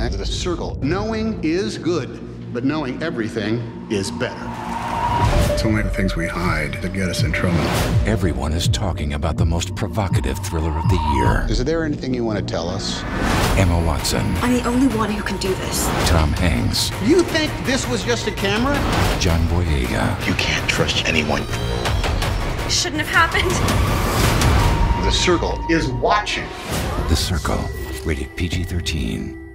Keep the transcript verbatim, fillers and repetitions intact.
act as a circle. Knowing is good, but knowing everything is better. It's only the things we hide that get us in trouble. Everyone is talking about the most provocative thriller of the year. Is there anything you want to tell us? Emma Watson. I'm the only one who can do this. Tom Hanks. You think this was just a camera? John Boyega. You can't trust anyone. It shouldn't have happened. The Circle is watching. The Circle, rated P G thirteen.